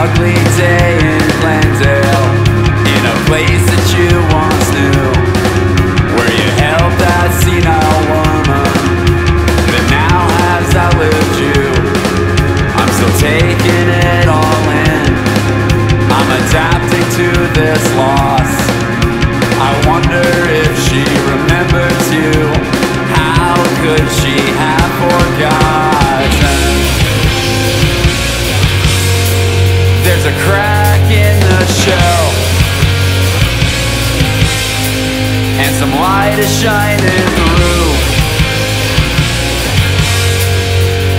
ugly day in Glendale, in a place that you once knew, where you held that senile woman that now has outlived you. I'm still taking it all in, I'm adapting to this loss. I wonder if she remembers you. How could she have forgotten? There's a crack in the shell, and some light is shining through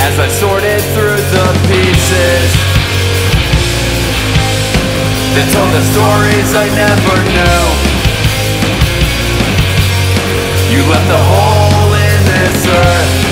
as I sorted through the pieces that told the stories I never knew. You left a hole in this earth.